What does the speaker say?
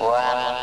One.